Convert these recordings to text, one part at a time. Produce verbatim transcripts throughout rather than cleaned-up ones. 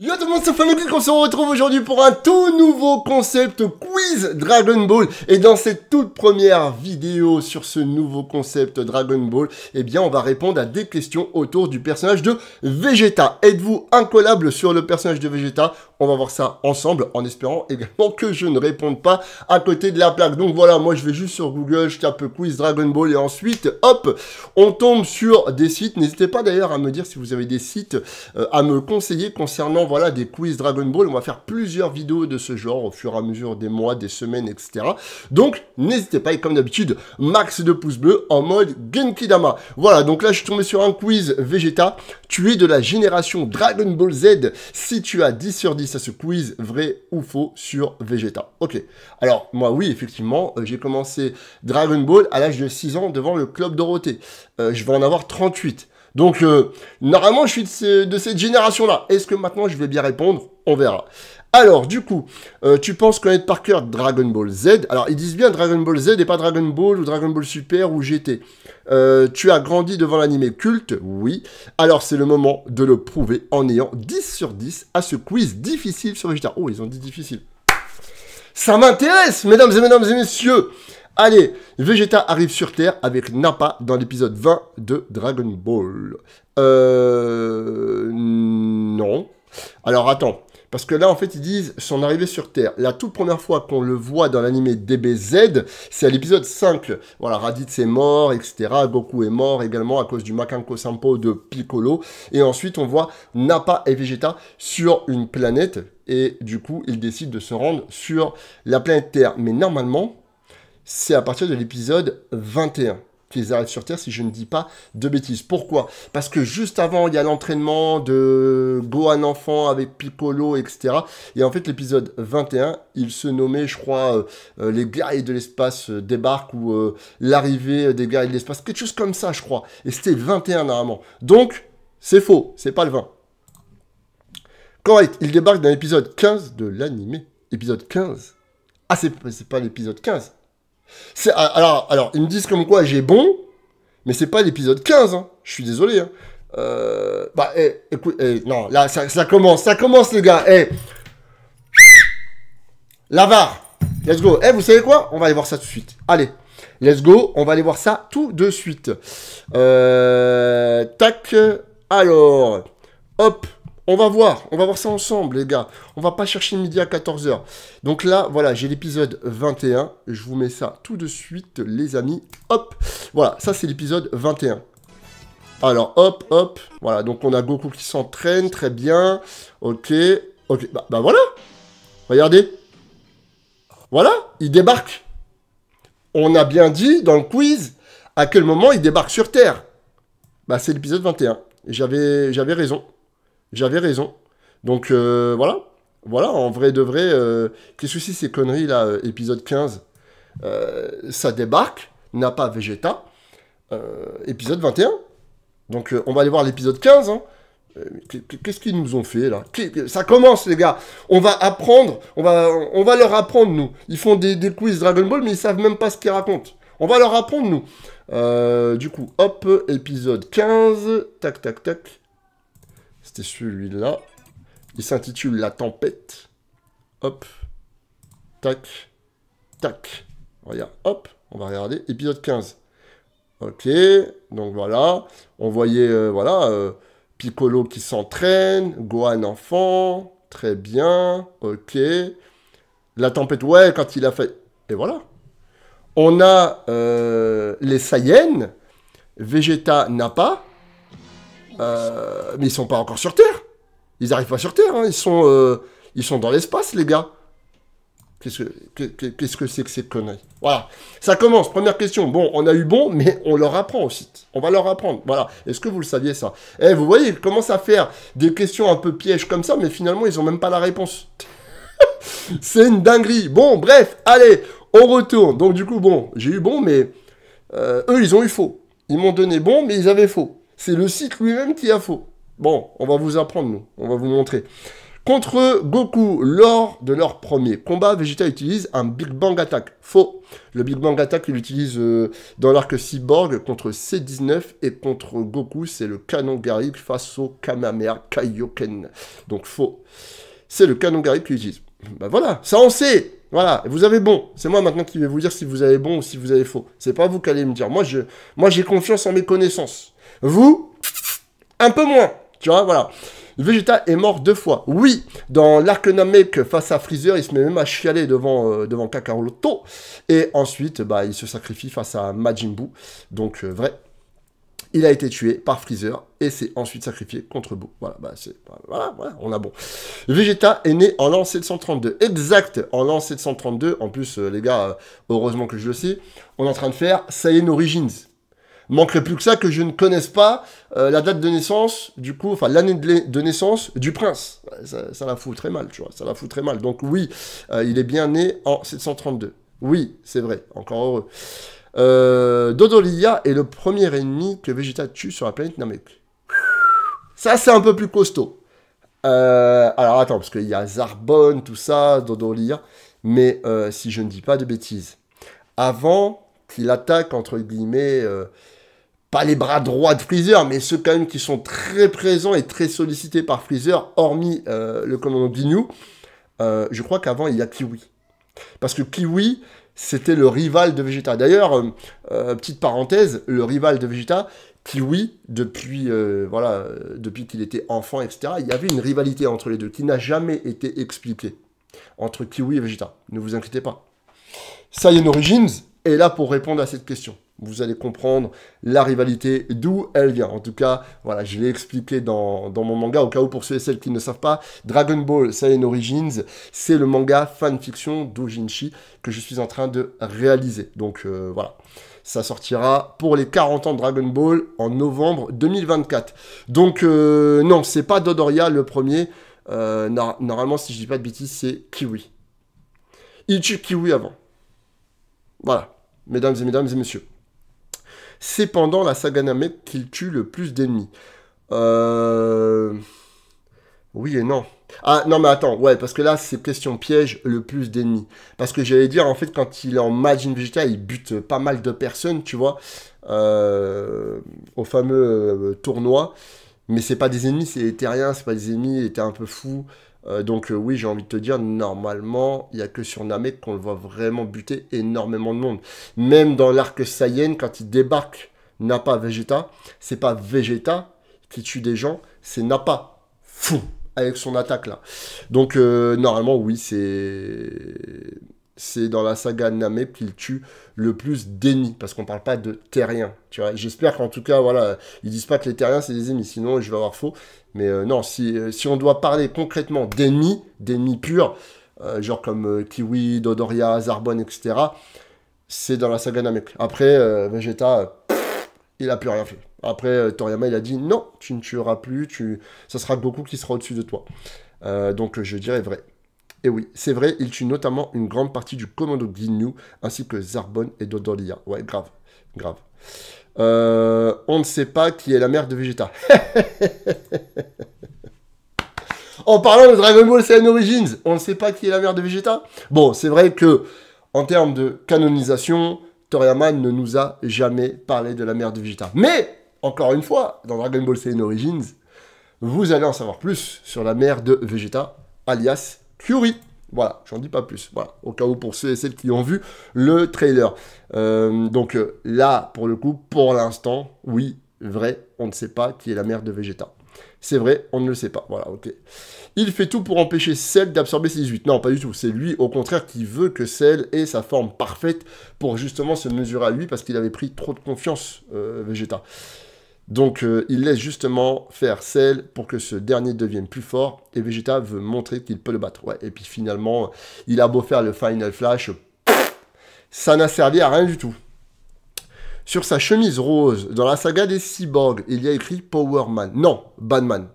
Yo tout le monde, c'est Sofian Le GEEK, on se retrouve aujourd'hui pour un tout nouveau concept quiz Dragon Ball. Et dans cette toute première vidéo sur ce nouveau concept Dragon Ball, eh bien on va répondre à des questions autour du personnage de Vegeta. Êtes-vous incollable sur le personnage de Vegeta? On va voir ça ensemble, en espérant également que je ne réponde pas à côté de la plaque. Donc voilà, moi je vais juste sur Google, je tape quiz Dragon Ball et ensuite, hop, on tombe sur des sites. N'hésitez pas d'ailleurs à me dire si vous avez des sites euh, à me conseiller concernant voilà des quiz Dragon Ball. On va faire plusieurs vidéos de ce genre au fur et à mesure des mois, des semaines, et cetera. Donc n'hésitez pas, et comme d'habitude, max de pouces bleus en mode Genkidama. Voilà, donc là je suis tombé sur un quiz Vegeta. Tu es de la génération Dragon Ball Z si tu as dix sur dix à ce quiz, vrai ou faux sur Vegeta. Ok, alors moi oui, effectivement, euh, j'ai commencé Dragon Ball à l'âge de six ans devant le club Dorothée. Euh, je vais en avoir trente-huit. Donc, euh, normalement, je suis de, ce, de cette génération-là. Est-ce que maintenant, je vais bien répondre? On verra. Alors, du coup, euh, tu penses connaître par cœur Dragon Ball Z? Alors, ils disent bien Dragon Ball Z et pas Dragon Ball ou Dragon Ball Super ou G T. Euh, tu as grandi devant l'anime culte? Oui. Alors, c'est le moment de le prouver en ayant dix sur dix à ce quiz difficile sur Vegeta. Oh, ils ont dit difficile. Ça m'intéresse, mesdames et mesdames et messieurs. Allez, Vegeta arrive sur Terre avec Nappa dans l'épisode vingt de Dragon Ball. Euh... Non. Alors, attends. Parce que là, en fait, ils disent son arrivée sur Terre. La toute première fois qu'on le voit dans l'animé D B Z, c'est à l'épisode cinq. Voilà, Raditz est mort, et cetera. Goku est mort également à cause du Makankosanpo de Piccolo. Et ensuite, on voit Nappa et Vegeta sur une planète. Et du coup, ils décident de se rendre sur la planète Terre. Mais normalement... c'est à partir de l'épisode vingt et un qu'ils arrivent sur Terre, si je ne dis pas de bêtises. Pourquoi? Parce que juste avant, il y a l'entraînement de Gohan enfant avec Piccolo, et cetera. Et en fait, l'épisode vingt et un, il se nommait, je crois, euh, euh, les guerriers de l'espace euh, débarquent ou euh, l'arrivée des guerriers de l'espace, quelque chose comme ça, je crois. Et c'était vingt et un normalement. Donc, c'est faux, c'est pas le vingt. Correct, il débarque dans l'épisode quinze de l'animé. Épisode quinze? Ah, c'est pas l'épisode quinze. Alors, alors, ils me disent comme quoi j'ai bon, mais c'est pas l'épisode quinze, hein. Je suis désolé. Hein. Euh, bah, eh, écoute, eh, non, là, ça, ça commence, ça commence, les gars. Eh. L'avare, let's go. Eh, vous savez quoi? On va aller voir ça tout de suite. Allez, let's go, on va aller voir ça tout de suite. Euh, tac, alors, hop. On va voir, on va voir ça ensemble, les gars. On va pas chercher midi à quatorze heures. Donc là, voilà, j'ai l'épisode vingt et un. Je vous mets ça tout de suite, les amis. Hop, voilà, ça, c'est l'épisode vingt et un. Alors, hop, hop. Voilà, donc on a Goku qui s'entraîne, très bien. Ok, ok, bah, bah voilà. Regardez. Voilà, il débarque. On a bien dit, dans le quiz, à quel moment il débarque sur Terre. Bah, c'est l'épisode vingt et un. J'avais j'avais raison. J'avais raison. Donc, euh, voilà. Voilà, en vrai de vrai, euh, qu'est-ce que c'est ces conneries, là, euh, épisode quinze, euh, ça débarque, Nappa Vegeta, euh, épisode vingt et un. Donc, euh, on va aller voir l'épisode quinze. Hein. Euh, qu'est-ce qu'ils nous ont fait, là? Ça commence, les gars. On va apprendre, on va, on va leur apprendre, nous. Ils font des, des quiz Dragon Ball, mais ils savent même pas ce qu'ils racontent. On va leur apprendre, nous. Euh, du coup, hop, épisode quinze, tac, tac, tac. C'était celui-là. Il s'intitule La Tempête. Hop. Tac. Tac. Regarde. Hop. On va regarder. Épisode quinze. Ok. Donc voilà. On voyait, euh, voilà, euh, Piccolo qui s'entraîne. Gohan enfant. Très bien. Ok. La Tempête. Ouais, quand il a fait... et voilà. On a euh, les Saiyans. Vegeta n'a pas. Euh, mais ils sont pas encore sur Terre. Ils arrivent pas sur Terre, hein. Ils sont, euh, ils sont dans l'espace, les gars. Qu'est-ce que c'est qu'est-ce que, que ces conneries? Voilà, ça commence, première question. Bon, on a eu bon, mais on leur apprend aussi. On va leur apprendre, voilà. Est-ce que vous le saviez, ça? Eh, vous voyez, ils commencent à faire des questions un peu pièges comme ça, mais finalement, ils ont même pas la réponse. C'est une dinguerie. Bon, bref, allez, on retourne. Donc, du coup, bon, j'ai eu bon, mais euh, eux, ils ont eu faux. Ils m'ont donné bon, mais ils avaient faux. C'est le site lui-même qui a faux. Bon, on va vous apprendre, nous. On va vous montrer. Contre Goku, lors de leur premier combat, Vegeta utilise un Big Bang Attack. Faux. Le Big Bang Attack, il l'utilise euh, dans l'arc Cyborg contre C dix-neuf et contre Goku, c'est le Canon Galick face au Kamehameha Kaioken. Donc faux. C'est le Canon Galick qui utilise. Bah voilà, ça on sait. Voilà, vous avez bon. C'est moi maintenant qui vais vous dire si vous avez bon ou si vous avez faux. C'est pas vous qui allez me dire. Moi, je, moi j'ai confiance en mes connaissances. Vous, un peu moins. Tu vois, voilà. Vegeta est mort deux fois. Oui, dans l'arc Namek face à Freezer, il se met même à chialer devant, euh, devant Kakaroto. Et ensuite, bah, il se sacrifie face à Majin Buu. Donc, euh, vrai. Il a été tué par Freezer et s'est ensuite sacrifié contre Buu. Voilà, bah c'est, voilà, voilà, on a bon. Vegeta est né en l'an sept cent trente-deux. Exact, en l'an sept cent trente-deux. En plus, euh, les gars, euh, heureusement que je le sais, on est en train de faire Saiyan Origins. Manquerait plus que ça que je ne connaisse pas euh, la date de naissance, du coup, enfin l'année de naissance du prince. Ça, ça la fout très mal, tu vois, ça la fout très mal. Donc oui, euh, il est bien né en sept cent trente-deux. Oui, c'est vrai, encore heureux. Euh, Dodolia est le premier ennemi que Vegeta tue sur la planète Namek. Ça, c'est un peu plus costaud. Euh, alors, attends, parce qu'il y a Zarbon, tout ça, Dodolia. Mais euh, si je ne dis pas de bêtises, avant qu'il attaque, entre guillemets, euh, pas les bras droits de Freezer, mais ceux quand même qui sont très présents et très sollicités par Freezer, hormis euh, le commandant Ginyu, euh, je crois qu'avant, il y a Kiwi. Parce que Kiwi... c'était le rival de Vegeta. D'ailleurs, euh, euh, petite parenthèse, le rival de Vegeta, Kiwi, depuis euh, voilà, depuis qu'il était enfant, et cetera, il y avait une rivalité entre les deux qui n'a jamais été expliquée entre Kiwi et Vegeta. Ne vous inquiétez pas. Saiyan Origins est là pour répondre à cette question. Vous allez comprendre la rivalité, d'où elle vient. En tout cas, voilà, je l'ai expliqué dans, dans mon manga, au cas où pour ceux et celles qui ne savent pas, Dragon Ball Saiyan Origins, c'est le manga fanfiction d'Ojinshi que je suis en train de réaliser. Donc euh, voilà, ça sortira pour les quarante ans de Dragon Ball en novembre deux mille vingt-quatre. Donc euh, non, c'est pas Dodoria le premier. Euh, no- normalement, si je dis pas de bêtises, c'est Kiwi. Il tue Kiwi avant. Voilà, mesdames et mesdames et messieurs. C'est pendant la saga Namek qu'il tue le plus d'ennemis. Euh... Oui et non. Ah, non, mais attends. Ouais, parce que là, c'est question piège, le plus d'ennemis. Parce que j'allais dire, en fait, quand il est en Majin Vegeta, il bute pas mal de personnes, tu vois, euh... au fameux euh, tournoi. Mais c'est pas des ennemis, c'est les terriens, c'est pas des ennemis, il était un peu fou. Euh, donc euh, oui, j'ai envie de te dire, normalement, il n'y a que sur Namek qu'on le voit vraiment buter énormément de monde. Même dans l'arc Saiyan, quand il débarque Nappa Vegeta, c'est pas Vegeta qui tue des gens, c'est Nappa. Fou, avec son attaque là. Donc euh, normalement, oui, c'est... c'est dans la saga Namek qu'il tue le plus d'ennemis, parce qu'on parle pas de terriens, tu vois. J'espère qu'en tout cas, voilà, ils disent pas que les terriens, c'est des ennemis, sinon je vais avoir faux. Mais euh, non, si, euh, si on doit parler concrètement d'ennemis, d'ennemis purs, euh, genre comme euh, Kiwi, Dodoria, Zarbon, et cetera, c'est dans la saga Namek. Après, euh, Vegeta, euh, il a plus rien fait. Après, euh, Toriyama, il a dit, non, tu ne tueras plus, tu... ça sera Goku qui sera au-dessus de toi. Euh, donc, je dirais vrai. Et oui, c'est vrai, il tue notamment une grande partie du commando Ginyu, ainsi que Zarbon et Dodoria. Ouais, grave, grave. Euh, on ne sait pas qui est la mère de Vegeta. En parlant de Dragon Ball Saiyan Origins, on ne sait pas qui est la mère de Vegeta. Bon, c'est vrai que, en termes de canonisation, Toriyama ne nous a jamais parlé de la mère de Vegeta. Mais, encore une fois, dans Dragon Ball Saiyan Origins, vous allez en savoir plus sur la mère de Vegeta, alias... Curie, voilà, j'en dis pas plus, voilà, au cas où pour ceux et celles qui ont vu le trailer. Euh, donc euh, là, pour le coup, pour l'instant, oui, vrai, on ne sait pas qui est la mère de Vegeta. C'est vrai, on ne le sait pas, voilà, ok. Il fait tout pour empêcher Cell d'absorber ses huit. Non, pas du tout, c'est lui, au contraire, qui veut que Cell ait sa forme parfaite pour justement se mesurer à lui, parce qu'il avait pris trop de confiance, euh, Vegeta. Donc, euh, il laisse justement faire Cell pour que ce dernier devienne plus fort. Et Vegeta veut montrer qu'il peut le battre. Ouais, et puis finalement, il a beau faire le Final Flash. Ça n'a servi à rien du tout. Sur sa chemise rose, dans la saga des cyborgs, il y a écrit Power Man. Non, Batman.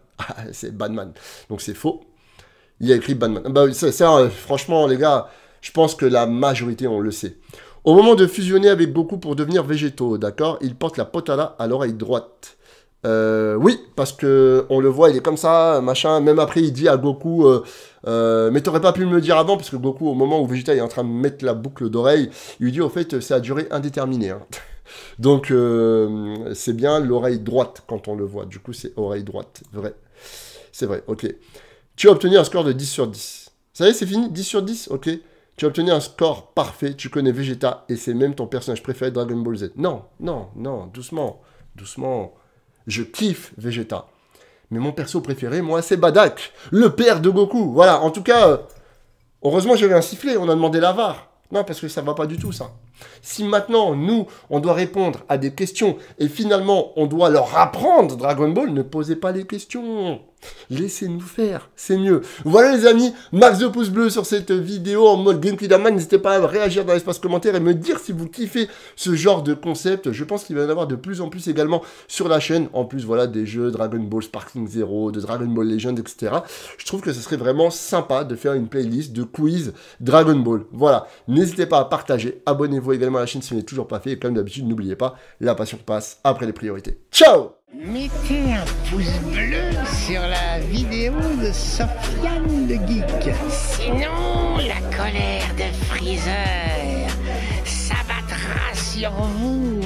C'est Batman. Donc, c'est faux. Il y a écrit Batman. Bah, ça, ça, franchement, les gars, je pense que la majorité, on le sait. Au moment de fusionner avec Goku pour devenir végétaux, d'accord, il porte la Potara à l'oreille droite. Euh, oui, parce que on le voit, il est comme ça, machin. Même après, il dit à Goku, euh, euh, mais t'aurais pas pu me le dire avant, parce que Goku, au moment où Vegeta est en train de mettre la boucle d'oreille, il lui dit, au fait, c'est à durée indéterminée. Hein. Donc, euh, c'est bien l'oreille droite quand on le voit. Du coup, c'est oreille droite, vrai. C'est vrai, ok. Tu as obtenu un score de dix sur dix. Ça y est, c'est fini, dix sur dix, ok. Tu as obtenu un score parfait, tu connais Vegeta, et c'est même ton personnage préféré de Dragon Ball Z. Non, non, non, doucement, doucement. Je kiffe Vegeta. Mais mon perso préféré, moi, c'est Bardock, le père de Goku. Voilà, en tout cas, heureusement, j'avais un sifflet, on a demandé la V A R. Non, parce que ça va pas du tout, ça. Si maintenant, nous, on doit répondre à des questions et finalement, on doit leur apprendre Dragon Ball, ne posez pas les questions. Laissez-nous faire, c'est mieux. Voilà, les amis, max de pouces bleus sur cette vidéo en mode Genki Dama. N'hésitez pas à réagir dans l'espace commentaire et me dire si vous kiffez ce genre de concept. Je pense qu'il va y en avoir de plus en plus également sur la chaîne. En plus, voilà, des jeux Dragon Ball Sparking Zero, de Dragon Ball Legends, et cetera. Je trouve que ce serait vraiment sympa de faire une playlist de quiz Dragon Ball. Voilà, n'hésitez pas à partager, abonnez-vous également à la chaîne si vous n'êtes toujours pas fait, et comme d'habitude n'oubliez pas, la passion passe après les priorités. Ciao. Mettez un pouce bleu sur la vidéo de Sofian le Geek. Sinon la colère de Freezer s'abattra sur vous.